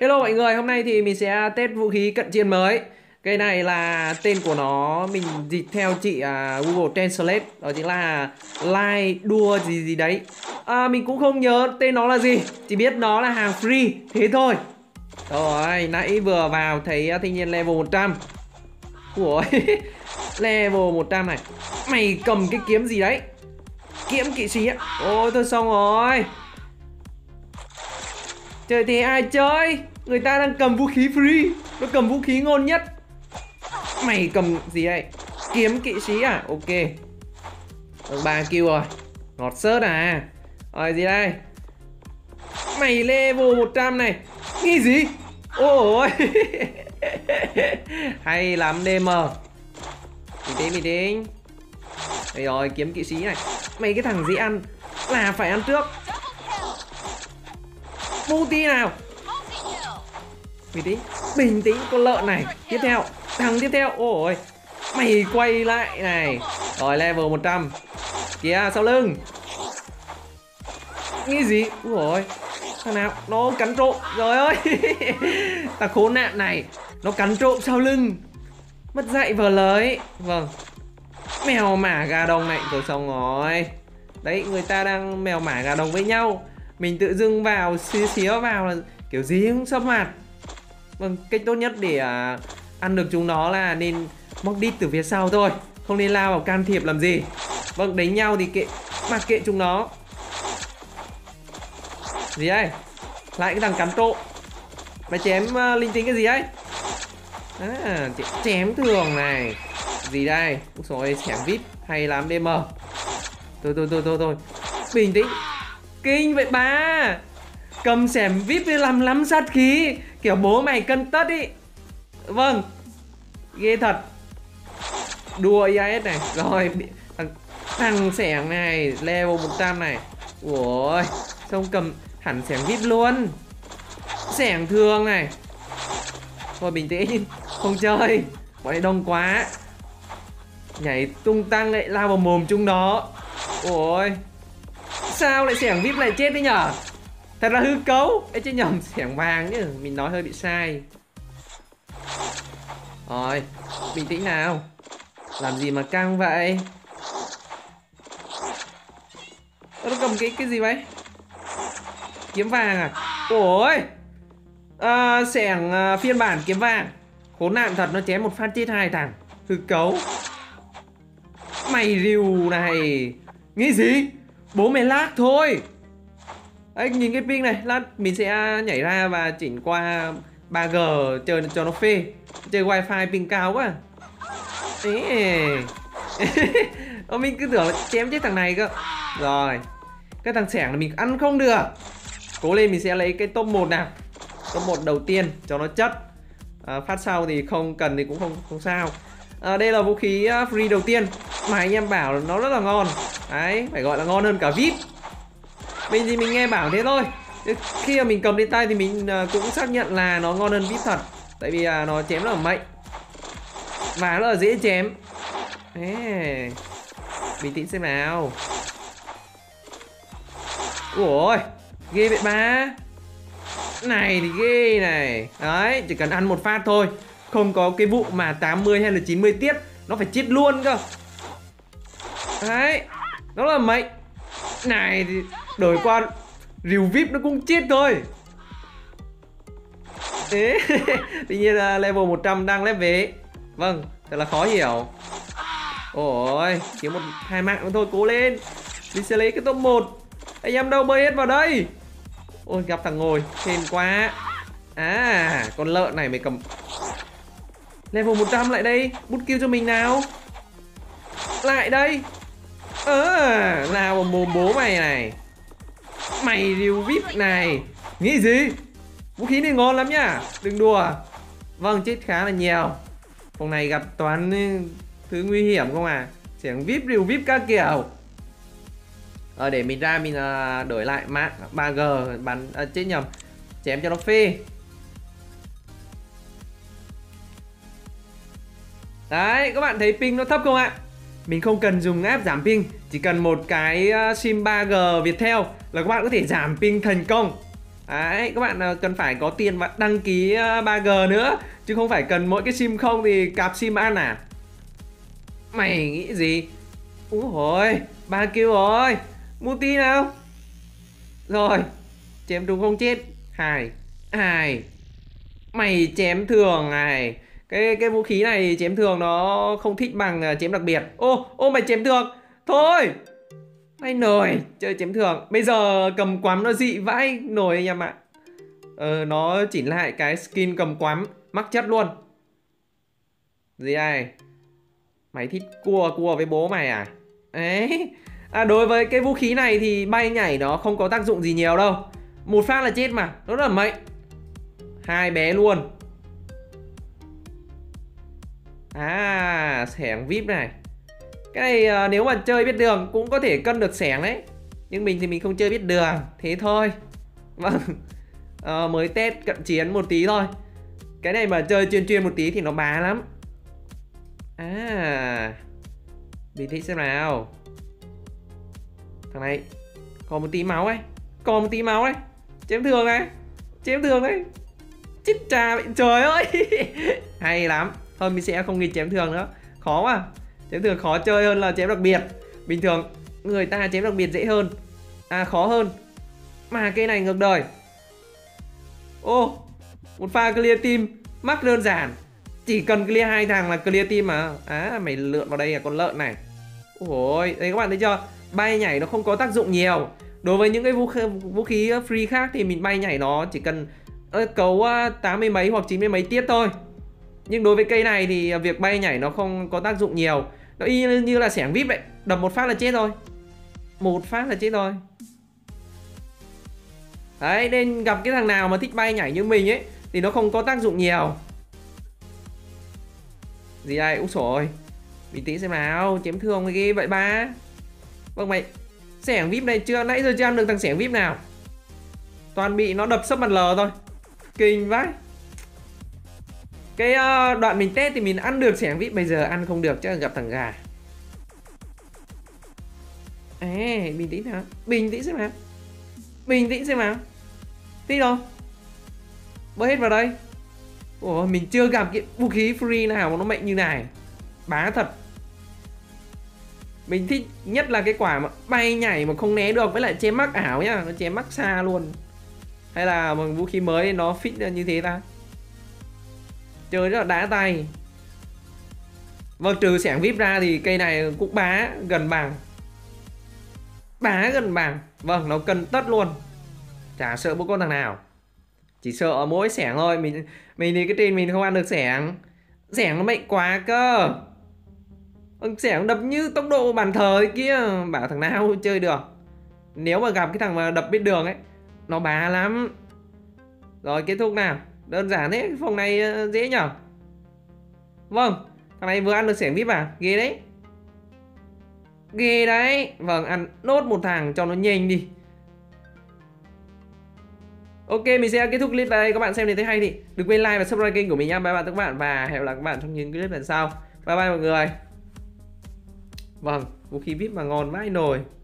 Hello mọi người, hôm nay thì mình sẽ test vũ khí cận chiến mới. Cái này là tên của nó, mình dịch theo chị Google Translate, đó chính là Lai Đua gì gì đấy. Mình cũng không nhớ tên nó là gì, chỉ biết nó là hàng free, thế thôi. Rồi, nãy vừa vào thấy thanh niên level 100. Ủa, level 100 này. Mày cầm cái kiếm gì đấy? Kiếm kỵ sĩ á. Ôi, thôi xong rồi. Chơi thì ai chơi? Người ta đang cầm vũ khí free. Nó cầm vũ khí ngon nhất. Mày cầm gì đây? Kiếm kỵ sĩ à? Ok. Được 3 kill rồi. Ngọt sớt à. Rồi gì đây? Mày level 100 này. Nghĩ gì? Ôi. Hay lắm DM. Mình tính. Đây rồi, kiếm kỵ sĩ này. Mày cái thằng gì ăn là phải ăn trước. Multi nào. Bình tĩnh con lợn này. Tiếp theo, thằng tiếp theo. Ôi, mày quay lại này. Rồi level 100. Kìa sau lưng. Nghĩ gì? Ôi, thằng nào nó cắn trộm. Rồi ơi. Thằng khốn nạn này, nó cắn trộm sau lưng. Mất dạy vừa lới. Vâng. Mèo mả gà đồng này. Rồi xong rồi. Đấy, người ta đang mèo mả gà đồng với nhau. Mình tự dưng vào xíu vào là kiểu gì cũng sấp mặt. Vâng, cách tốt nhất để ăn được chúng nó là nên móc đít từ phía sau thôi, không nên lao vào can thiệp làm gì. Vâng, đánh nhau thì mặc kệ chúng nó. Gì đây? Lại cái thằng cắn trộm. Mày chém linh tinh cái gì ấy? À, chém thường này. Gì đây? Úi dồi ôi, chém vít hay lắm DM. Thôi. Bình tĩnh. Kinh vậy ba. Cầm xẻm vip với làm lắm sát khí. Kiểu bố mày cân tất ý. Vâng. Ghê thật. Đùa IAS này. Rồi thằng xẻng này. Level 100 này. Ủa, xong cầm hẳn xẻng vip luôn. Xẻng thường này. Thôi bình tĩnh. Không chơi. Bọn này đông quá. Nhảy tung tăng lại lao vào mồm chúng đó. Ôi, sao lại xẻng vip lại chết đấy nhở? Thật là hư cấu. Ê, chứ nhầm xẻng vàng chứ. Mình nói hơi bị sai. Rồi, bình tĩnh nào. Làm gì mà căng vậy? Nó cầm cái gì vậy? Kiếm vàng à? Ôi, xẻng phiên bản kiếm vàng. Khốn nạn thật, nó chém một phát chết hai thằng. Hư cấu. Mày rìu này. Nghĩ gì? Bố mày lát thôi. Đấy, nhìn cái ping này. Lát mình sẽ nhảy ra và chỉnh qua 3G chơi cho nó phê. Chơi wifi ping cao quá. Mình cứ tưởng chém chết thằng này cơ. Rồi, cái thằng xẻng là mình ăn không được. Cố lên, mình sẽ lấy cái top 1 nào. Top 1 đầu tiên cho nó chất. Phát sau thì không cần thì cũng không sao. Đây là vũ khí free đầu tiên mà anh em bảo nó rất là ngon. Đấy, phải gọi là ngon hơn cả VIP. Mình thì mình nghe bảo thế thôi. Khi mà mình cầm lên tay thì mình cũng xác nhận là nó ngon hơn VIP thật. Tại vì nó chém rất là mạnh. Và rất là dễ chém. Đấy. Bình tĩnh xem nào. Ủa, ghê vậy ba. Này thì ghê này. Đấy, chỉ cần ăn một phát thôi. Không có cái vụ mà 80 hay là 90 tiết. Nó phải chết luôn cơ. Đấy, nó là mệnh. Này thì đổi qua rìu vip nó cũng chết thôi. Thế tuy nhiên là level 100 đang lép vế. Vâng, thật là khó hiểu. Ôi, chỉ một hai mạng nữa thôi, cố lên. Mình sẽ lấy cái top 1. Anh em đâu bơi hết vào đây. Ôi, gặp thằng ngồi, hên quá. À, con lợn này mày cầm. Level 100 lại đây, bút kill cho mình nào. Lại đây. Lao vào mồm bố mày này. Mày rìu vip này. Nghĩ gì? Vũ khí này ngon lắm nhá, đừng đùa. Vâng, chết khá là nhiều. Phòng này gặp toàn thứ nguy hiểm không à. Xẻng vip, rìu vip các kiểu. Để mình ra mình đổi lại mạng 3G bắn. Chết nhầm. Chém cho nó phê. Đấy, các bạn thấy ping nó thấp không ạ? Mình không cần dùng app giảm ping. Chỉ cần một cái sim 3G Viettel là các bạn có thể giảm ping thành công. Đấy, các bạn cần phải có tiền và đăng ký 3G nữa, chứ không phải cần mỗi cái sim không thì cạp sim ăn à. Mày nghĩ gì? Úi hồi, 3 kêu rồi, mua tí nào. Rồi, chém đúng không chết. Hai. Mày chém thường này. Cái vũ khí này chém thường nó không thích bằng chém đặc biệt. Ô mày chém thường. Thôi. Ai nồi, chơi chém thường. Bây giờ cầm quắm nó dị vãi nồi anh em ạ. Nó chỉnh lại cái skin cầm quắm mắc chất luôn. Gì này? Mày thích cua với bố mày à? Đấy. Đối với cái vũ khí này thì bay nhảy nó không có tác dụng gì nhiều đâu. Một phát là chết mà, nó rất là mạnh. Hai bé luôn. À, sẻng VIP này. Cái này nếu mà chơi biết đường cũng có thể cân được sẻng đấy. Nhưng mình thì mình không chơi biết đường. Thế thôi. Vâng. Mới test cận chiến một tí thôi. Cái này mà chơi chuyên một tí thì nó bá lắm. Bình tĩnh xem nào. Thằng này còn một tí máu ấy. Chém thường này. Chít trà bị trời ơi. Hay lắm. Thôi mình sẽ không nghịch chém thường nữa. Khó mà. Chém thường khó chơi hơn là chém đặc biệt. Bình thường người ta chém đặc biệt dễ hơn. Khó hơn. Mà cái này ngược đời. Một pha clear team mắc đơn giản. Chỉ cần clear 2 thằng là clear team mà. Mày lượn vào đây là con lợn này. Ôi, đấy các bạn thấy chưa? Bay nhảy nó không có tác dụng nhiều. Đối với những cái vũ khí free khác thì mình bay nhảy nó chỉ cần cấu 80 mấy hoặc 90 mấy tiết thôi. Nhưng đối với cây này thì việc bay nhảy nó không có tác dụng nhiều. Nó y như là sẻng VIP vậy. Đập một phát là chết rồi. Đấy, nên gặp cái thằng nào mà thích bay nhảy như mình ấy thì nó không có tác dụng nhiều. Gì đây? Úi dồi ôi. Bình tĩnh xem nào. Chém thương cái ghê vậy ba. Vâng mày. Sẻng VIP này chưa? Nãy giờ chưa ăn được thằng sẻng VIP nào. Toàn bị nó đập sấp mặt lờ thôi. Kinh vãi. Cái đoạn mình test thì mình ăn được sẻng VIP. Bây giờ ăn không được chứ gặp thằng gà. Bình tĩnh nào. Bình tĩnh xem nào. Tí đâu. Bơi hết vào đây. Ủa, mình chưa gặp cái vũ khí free nào mà nó mạnh như này. Bá thật. Mình thích nhất là cái quả mà bay nhảy mà không né được. Với lại chém mắc ảo nhá. Nó chém mắc xa luôn. Hay là một vũ khí mới nó fix như thế ta. Chơi rất là đá tay. Vâng, trừ sẻng VIP ra thì cây này cũng bá gần bằng. Vâng, nó cân tất luôn. Chả sợ bố con thằng nào. Chỉ sợ mỗi sẻng thôi. Mình thì cái tên mình không ăn được sẻng. Sẻng nó mạnh quá cơ. Sẻng đập như tốc độ bàn thờ ấy kia. Bảo thằng nào chơi được. Nếu mà gặp cái thằng mà đập biết đường ấy, nó bá lắm. Rồi kết thúc nào. Đơn giản thế. Phòng này dễ nhở. Vâng. Thằng này vừa ăn được sẻng VIP à. Ghê đấy. Vâng, ăn nốt một thằng cho nó nhanh đi. Ok, mình sẽ kết thúc clip tại đây. Các bạn xem đến thấy hay thì đừng quên like và subscribe kênh của mình nha. Bye bye các bạn và hẹn gặp lại các bạn trong những clip lần sau. Bye bye mọi người. Vâng, vũ khí VIP mà ngon vãi nồi.